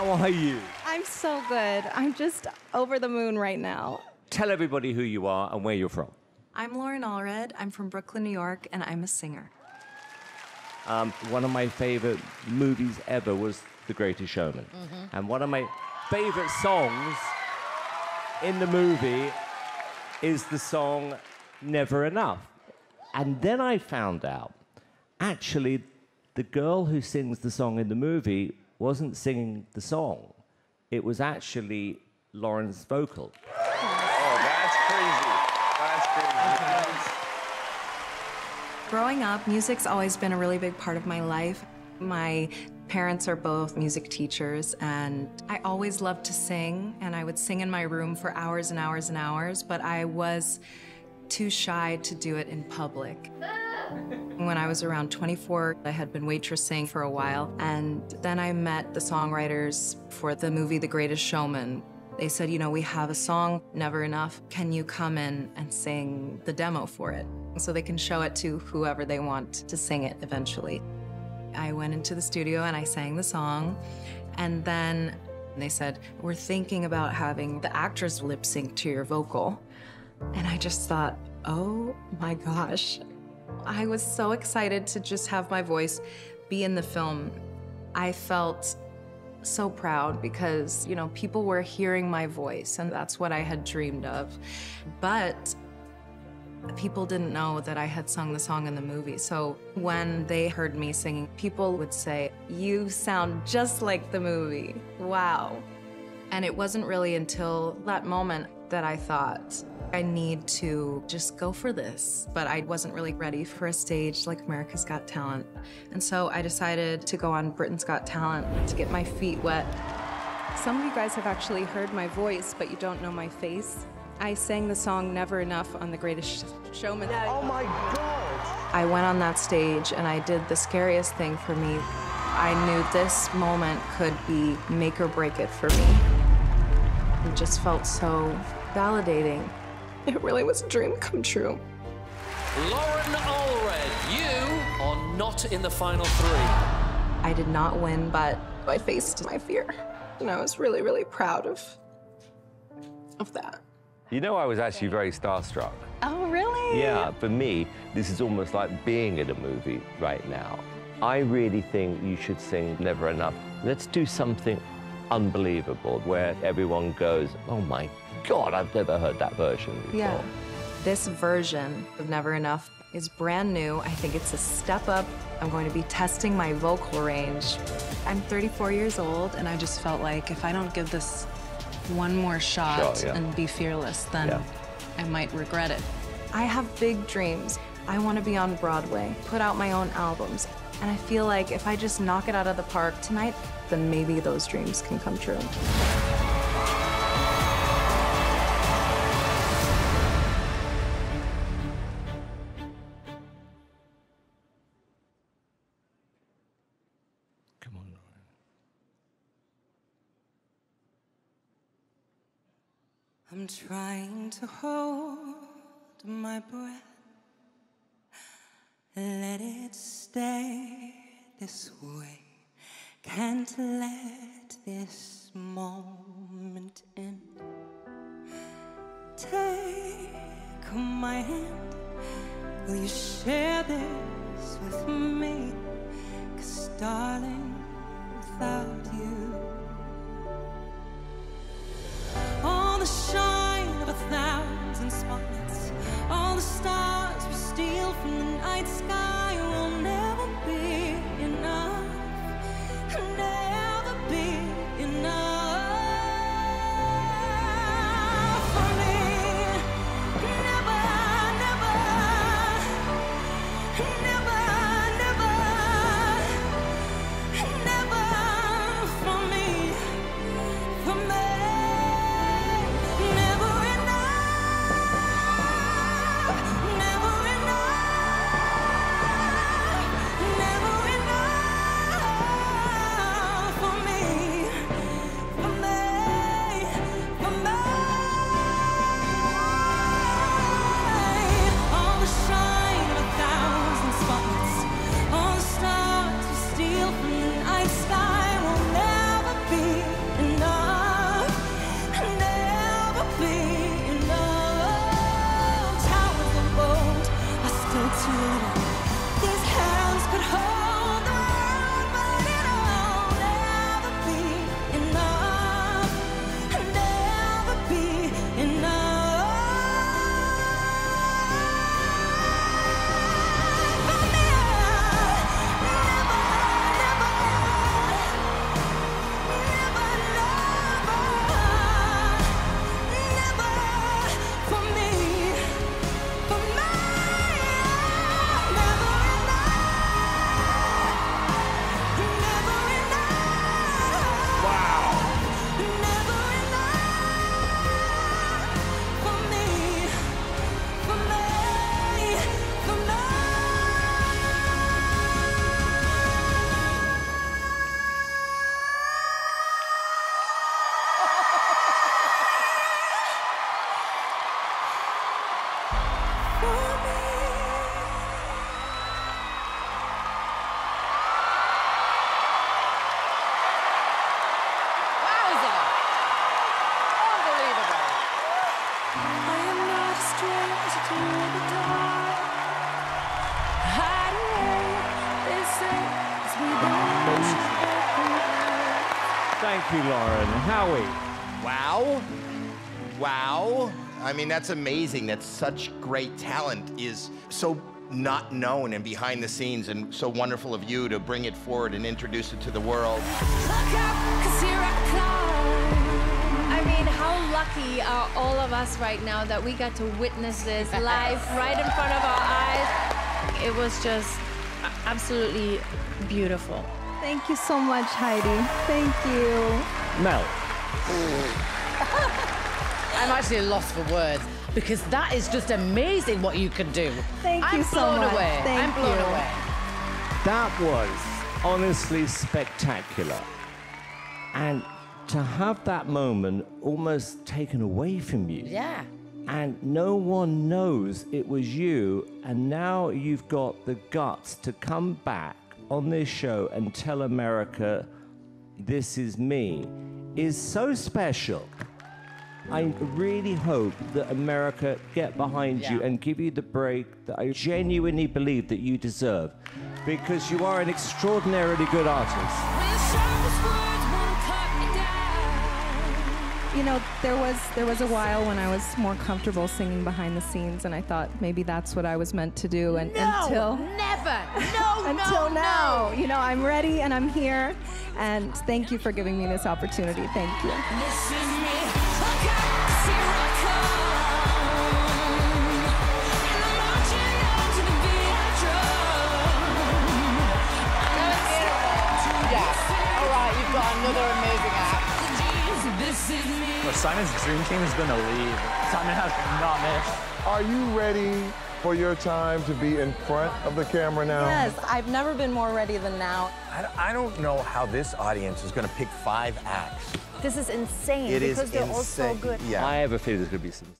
How are you? I'm so good. I'm just over the moon right now. Tell everybody who you are and where you're from. I'm Loren Allred. I'm from Brooklyn, New York, and I'm a singer. One of my favorite movies ever was The Greatest Showman. Mm-hmm. And one of my favorite songs in the movie is the song Never Enough. And then I found out, actually, the girl who sings the song in the movie wasn't singing the song. It was actually Loren's vocal. Oh, that's crazy. That's crazy. Growing up, music's always been a really big part of my life. My parents are both music teachers, and I always loved to sing, and I would sing in my room for hours and hours and hours, but I was too shy to do it in public. When I was around 24, I had been waitressing for a while, and then I met the songwriters for the movie The Greatest Showman. They said, you know, we have a song, Never Enough. Can you come in and sing the demo for it? So they can show it to whoever they want to sing it eventually. I went into the studio and I sang the song, and then they said, we're thinking about having the actress lip sync to your vocal. And I just thought, oh my gosh. I was so excited to just have my voice be in the film. I felt so proud because, you know, people were hearing my voice, and that's what I had dreamed of. But people didn't know that I had sung the song in the movie. So when they heard me singing, people would say, you sound just like the movie. Wow. And it wasn't really until that moment that I thought, I need to just go for this. But I wasn't really ready for a stage like America's Got Talent. And so I decided to go on Britain's Got Talent to get my feet wet. Some of you guys have actually heard my voice, but you don't know my face. I sang the song Never Enough on The Greatest Showman. Oh my God! I went on that stage and I did the scariest thing for me. I knew this moment could be make or break it for me. It just felt so validating. It really was a dream come true. Loren Allred, you are not in the final three. I did not win, but I faced my fear. And I was really, really proud of that. You know, I was actually very starstruck. Oh, really? Yeah, for me, this is almost like being in a movie right now. I really think you should sing Never Enough. Let's do something unbelievable, where everyone goes, oh my God, I've never heard that version before. Yeah. This version of Never Enough is brand new. I think it's a step up. I'm going to be testing my vocal range. I'm 34 years old, and I just felt like if I don't give this one more shot and be fearless, then I might regret it. I have big dreams. I want to be on Broadway, put out my own albums. And I feel like if I just knock it out of the park tonight, then maybe those dreams can come true. Come on, Loren. I'm trying to hold my breath. Let it stay this way. Can't let this moment end. Take my hand. Will you share this with me? 'Cause darling, without you, all the shine of 1,000 spots, all the stars we steal from the night sky will never be enough. Never be enough for me. Never, never, never, never, never for me, for me. Never enough, never enough. Thank you, Loren. Howie. Wow. Wow. I mean, that's amazing that such great talent is so not known and behind the scenes, and so wonderful of you to bring it forward and introduce it to the world. Look up, 'cause here I come. I mean, how lucky are all of us right now that we got to witness this live right in front of our eyes. It was just absolutely beautiful. Thank you so much, Heidi. Thank you. Mel. I'm actually at a loss for words, because that is just amazing what you can do. Thank you so much. I'm blown away. That was honestly spectacular. And to have that moment almost taken away from you. Yeah. And no one knows it was you, and now you've got the guts to come back on this show and tell America, this is me, is so special. I really hope that America get behind you and give you the break that I genuinely believe that you deserve, because you are an extraordinarily good artist. You know, there was a while when I was more comfortable singing behind the scenes, and I thought maybe that's what I was meant to do. And until now, you know, I'm ready and I'm here. And thank you for giving me this opportunity. Thank you. This is me. Another amazing act. Well, Simon's dream team has been a lead. Simon has not missed. Are you ready for your time to be in front of the camera now? Yes, I've never been more ready than now. I don't know how this audience is going to pick 5 acts. This is insane. It is insane. Because they're all so good. Yeah. I have a feeling there's going to be some